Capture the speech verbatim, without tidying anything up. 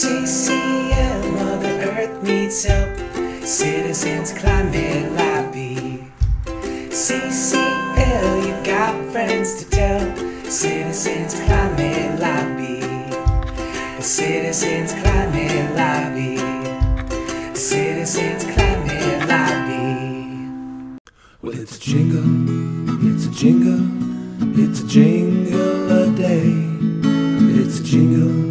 C C L, Mother Earth needs help. Citizens Climate Lobby. C C L, you got friends to tell. Citizens Climate Lobby. The Citizens Climate Lobby. The Citizens Climate Lobby. Well, it's a jingle, it's a jingle, it's a jingle a day. It's a jingle.